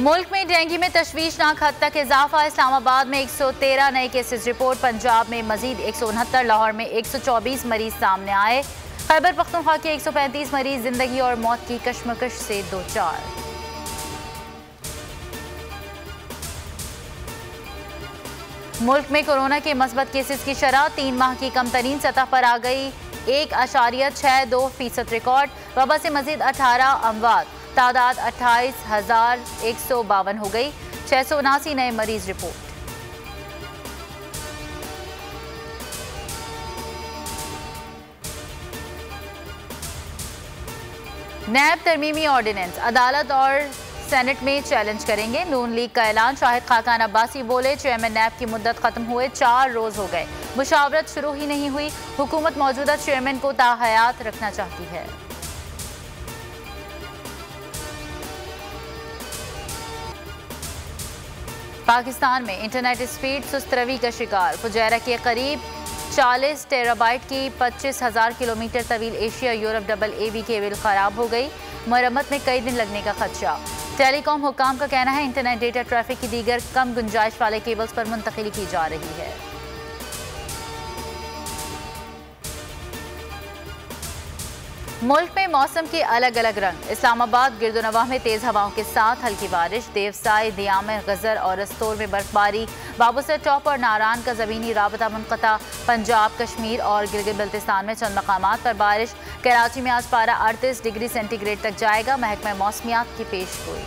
मुल्क में डेंगू में तशवीशनाक हद तक इजाफा। इस्लामाबाद में 113 नए केसेस रिपोर्ट। पंजाब में मजीद 169, लाहौर में 124 मरीज सामने आए। खैबर पख्तूनख्वा के 135 मरीज जिंदगी और मौत की कशमकश से दो चार। मुल्क में कोरोना के मस्बत केसेस की शरह 3 माह की कम तरीन सतह पर आ गई, 1.62% रिकॉर्ड। वबा से मजीद 18 अमवात, तादाद 28,152 हो गई, 679 नए मरीज रिपोर्ट। नैब तरमीमी ऑर्डिनेंस अदालत और सेनेट में चैलेंज करेंगे। नून लीग का ऐलान। शाहिद खाकान अब्बासी बोले चेयरमैन नैब की मुद्दत खत्म हुए 4 रोज हो गए, मुशावरत शुरू ही नहीं हुई। हुकूमत मौजूदा चेयरमैन को ताहयात रखना चाहती है। पाकिस्तान में इंटरनेट स्पीड सुस्तरवी का शिकार। फुजैरा के करीब 40 टेराबाइट की 25,000 किलोमीटर तवील एशिया यूरोप AA केबल खराब हो गई, मरम्मत में कई दिन लगने का खदशा। टेलीकॉम हुकाम का कहना है इंटरनेट डेटा ट्रैफिक की दीगर कम गुंजाइश वाले केबल्स पर मुंतकिल की जा रही है। मुल्क में मौसम के अलग अलग रंग। इस्लामाबाद गिरदोनवा में तेज हवाओं के साथ हल्की बारिश। देवसाई, दियाम, गजर और रस्तोर में बर्फबारी। बाबूसर टॉप और नारान का जमीनी राबता मुनक़ता। पंजाब, कश्मीर और गिलगित बल्तिस्तान में चंद मकामात पर बारिश। कराची में आज पारा 38 डिग्री सेंटीग्रेड तक जाएगा, महकमा मौसमियात की पेशगोई।